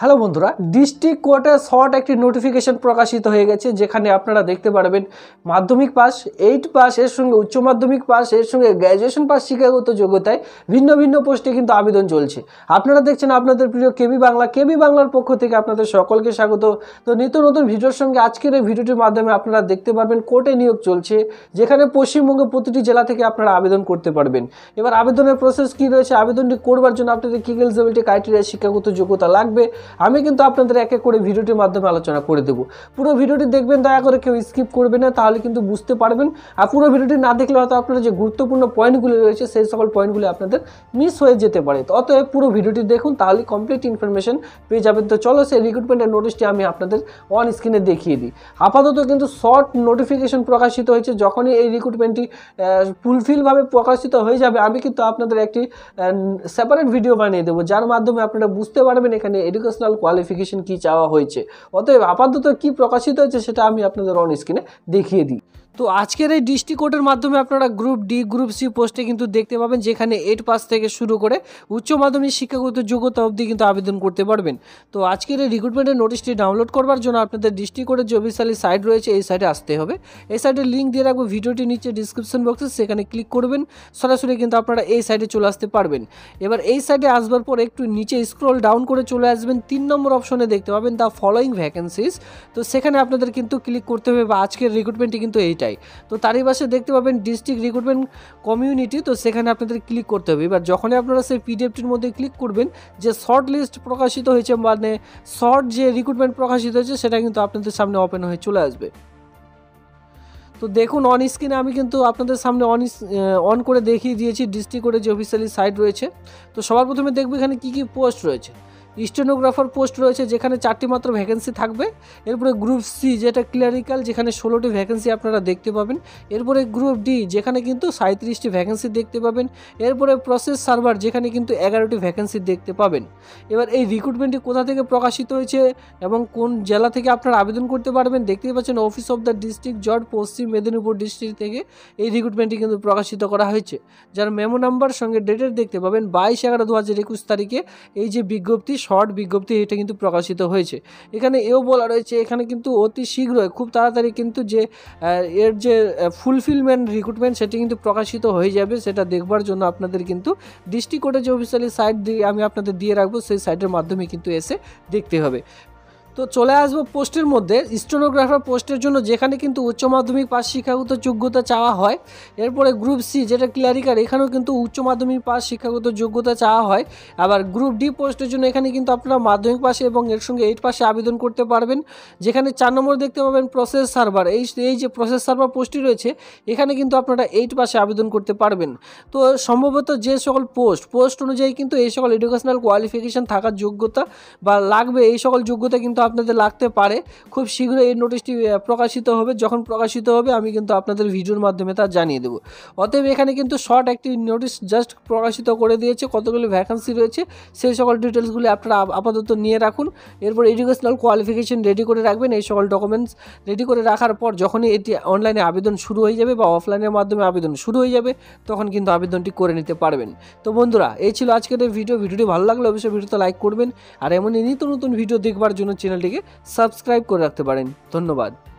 Hello বন্ধুরা, district কোর্টে short একটি নোটিফিকেশন প্রকাশিত হয়ে গেছে, যেখানে আপনারা দেখতে পারবেন মাধ্যমিক পাস, এইট পাস, এর সঙ্গে উচ্চ মাধ্যমিক পাস, এর সঙ্গে গ্র্যাজুয়েশন পাস শিক্ষাগত যোগ্যতায় ভিন্ন ভিন্ন পোস্টে কিন্তু আবেদন চলছে। আপনারা দেখছেন আপনাদের প্রিয় কেবি বাংলা। কেবি বাংলার পক্ষ থেকে আপনাদের সকলকে স্বাগত। তো নিত্য নতুন ভিডিওর সঙ্গে আজকের এই ভিডিওটির মাধ্যমে আপনারা দেখতে পারবেন কোর্টে নিয়োগ চলছে, যেখানে পশ্চিমবঙ্গের প্রতিটি জেলা থেকে আপনারা আবেদন করতে পারবেন। এবার আবেদনের প্রসেস কী রয়েছে, আবেদনটি করবার জন্য আপনাদের কী এলিজিবিলিটি ক্রাইটেরিয়া শিক্ষাগত যোগ্যতা লাগবে, আমি কিন্তু আপনাদের এক এক করে ভিডিওটির মাধ্যমে আলোচনা করে দেবো। পুরো ভিডিওটি দেখবেন, দয়া করে কেউ স্কিপ করবে না, তাহলে কিন্তু বুঝতে পারবেন। আর পুরো ভিডিওটি না দেখলে হয়তো আপনার যে গুরুত্বপূর্ণ পয়েন্টগুলি রয়েছে সেই সকল পয়েন্টগুলি আপনাদের মিস হয়ে যেতে পারে। তো অতএব পুরো ভিডিওটি দেখুন, তাহলে কমপ্লিট ইনফরমেশন পেয়ে যাবেন। তো চলো, সেই রিক্রুটমেন্টের নোটিশটি আমি আপনাদের অন স্ক্রিনে দেখিয়ে দিই। আপাতত কিন্তু শর্ট নোটিফিকেশন প্রকাশিত হয়েছে। যখনই এই রিক্রুটমেন্টটি ফুলফিলভাবে প্রকাশিত হয়ে যাবে, আমি কিন্তু আপনাদের একটি সেপারেট ভিডিও বানিয়ে দেবো, যার মাধ্যমে আপনারা বুঝতে পারবেন এখানে এডুকেশন কোয়ালিফিকেশন কি চাওয়া হয়েছে। অতএব আপাতত কি প্রকাশিত হয়েছে সেটা আমি আপনাদের অন স্ক্রিনে দেখিয়ে দিই। তো আজকের এই ডিস্ট্রিক্ট কোর্টের মাধ্যমে আপনারা গ্রুপ ডি, গ্রুপ সি পোস্টে কিন্তু দেখতে পাবেন, যেখানে এইট পাস থেকে শুরু করে উচ্চ মাধ্যমিক শিক্ষাগত যোগ্যতা অবধি কিন্তু আবেদন করতে পারবেন। তো আজকের এই রিক্রুটমেন্টের নোটিশটি ডাউনলোড করবার জন্য আপনাদের ডিস্ট্রিক্ট কোর্টের যে অফিসিয়ালি সাইট রয়েছে এই সাইটে আসতে হবে। এই সাইটের লিঙ্ক দিয়ে রাখবো ভিডিওটি নিচে ডিসক্রিপশন বক্সে, সেখানে ক্লিক করবেন, সরাসরি কিন্তু আপনারা এই সাইটে চলে আসতে পারবেন। এবার এই সাইটে আসবার পর একটু নিচে স্ক্রল ডাউন করে চলে আসবেন, 3 নম্বর অপশনে দেখতে পাবেন দ্য ফলোয়িং ভ্যাকেন্সিস। তো সেখানে আপনাদের কিন্তু ক্লিক করতে হবে, বা আজকের রিক্রুটমেন্টটি কিন্তু এইটা। তো তারই পাশে দেখতে পাবেন ডিস্ট্রিক্ট রিক্রুটমেন্ট কমিউনিটি, তো সেখানে আপনাদের ক্লিক করতে হবে। এবার যখনই আপনারা সেই পিডিএফটির মধ্যে ক্লিক করবেন, যে শর্ট লিস্ট প্রকাশিত হয়েছে, মানে শর্ট যে রিক্রুটমেন্ট প্রকাশিত হয়েছে সেটা কিন্তু আপনাদের সামনে ওপেন হয়ে চলে আসবে। তো দেখুন, অন স্ক্রিনে আমি কিন্তু আপনাদের সামনে অন করে দেখিয়ে দিয়েছি ডিস্ট্রিক্ট কোর্টের যে অফিসিয়ালি সাইট রয়েছে। তো সবার প্রথমে দেখবো এখানে কী পোস্ট রয়েছে। স্টেনোগ্রাফার পোস্ট রয়েছে, যেখানে 4টি মাত্র ভ্যাকেন্সি থাকবে। এরপরে গ্রুপ সি, যেটা ক্লিয়ারিক্যাল, যেখানে 16টি ভ্যাকেন্সি আপনারা দেখতে পাবেন। এরপরে গ্রুপ ডি, যেখানে কিন্তু 37টি ভ্যাকেন্সি দেখতে পাবেন। এরপরে প্রসেস সার্ভার, যেখানে কিন্তু 11টি ভ্যাকেন্সি দেখতে পাবেন। এবার এই রিক্রুটমেন্টটি কোথা থেকে প্রকাশিত হয়েছে এবং কোন জেলা থেকে আপনারা আবেদন করতে পারবেন, দেখতেই পাচ্ছেন অফিস অফ দ্য ডিস্ট্রিক্ট জজ, পশ্চিম মেদিনীপুর ডিস্ট্রিক্ট থেকে এই রিক্রুটমেন্টটি কিন্তু প্রকাশিত করা হয়েছে, যার মেমো নাম্বার সঙ্গে ডেটের দেখতে পাবেন 22/11/2021 তারিখে। এই যে বিজ্ঞপ্তি, শর্ট বিজ্ঞপ্তি, এটা কিন্তু প্রকাশিত হয়েছে। এখানে এও বলা রয়েছে, এখানে কিন্তু অতি শীঘ্রই, খুব তাড়াতাড়ি কিন্তু যে এর যে ফুলফিলমেন্ট রিক্রুটমেন্ট সেটি কিন্তু প্রকাশিত হয়ে যাবে। সেটা দেখবার জন্য আপনাদের কিন্তু ডিস্ট্রিক্ট কোর্টের যে অফিসিয়ালি সাইট দিয়ে আমি আপনাদের দিয়ে রাখবো, সেই সাইটের মাধ্যমে কিন্তু এসে দেখতে হবে। তো চলে আসবো পোস্টের মধ্যে, স্টেনোগ্রাফার পোস্টের জন্য, যেখানে কিন্তু উচ্চ মাধ্যমিক পাস শিক্ষাগত যোগ্যতা চাওয়া হয়। এরপরে গ্রুপ সি, যেটা ক্লিয়ারিক্যাল, এখানেও কিন্তু উচ্চ মাধ্যমিক পাস শিক্ষাগত যোগ্যতা চাওয়া হয়। আবার গ্রুপ ডি পোস্টের জন্য এখানে কিন্তু আপনারা মাধ্যমিক পাশে এবং এর সঙ্গে এইট পাশে আবেদন করতে পারবেন, যেখানে 4 নম্বর দেখতে পাবেন প্রসেস সার্ভার। এই যে প্রসেস সার্ভার পোস্টটি রয়েছে, এখানে কিন্তু আপনারা এইট পাশে আবেদন করতে পারবেন। তো সম্ভবত যে সকল পোস্ট অনুযায়ী কিন্তু এই সকল এডুকেশনাল কোয়ালিফিকেশান থাকার যোগ্যতা বা লাগবে, এই সকল যোগ্যতা কিন্তু আপনাদের লাগতে পারে। খুব শীঘ্রই এই নোটিশটি প্রকাশিত হবে। যখন প্রকাশিত হবে আমি কিন্তু আপনাদের ভিডিওর মাধ্যমে তা জানিয়ে দেবো। অতএব এখানে কিন্তু শর্ট একটি নোটিশ জাস্ট প্রকাশিত করে দিয়েছে, কতগুলি ভ্যাকেন্সি রয়েছে সেই সকল ডিটেলসগুলি আপনারা আপাতত নিয়ে রাখুন। এরপর এডুকেশনাল কোয়ালিফিকেশন রেডি করে রাখবেন। এই সকল ডকুমেন্টস রেডি করে রাখার পর যখনই এটি অনলাইনে আবেদন শুরু হয়ে যাবে বা অফলাইনের মাধ্যমে আবেদন শুরু হয়ে যাবে, তখন কিন্তু আবেদনটি করে নিতে পারবেন। তো বন্ধুরা, এই ছিল আজকের ভিডিওটি ভালো লাগলে অবশ্যই ভিডিওতে লাইক করবেন, আর এমনই নিত্য নতুন ভিডিও দেখবার জন্য চ্যানেলটিকে সাবস্ক্রাইব করে রাখতে পারেন। ধন্যবাদ।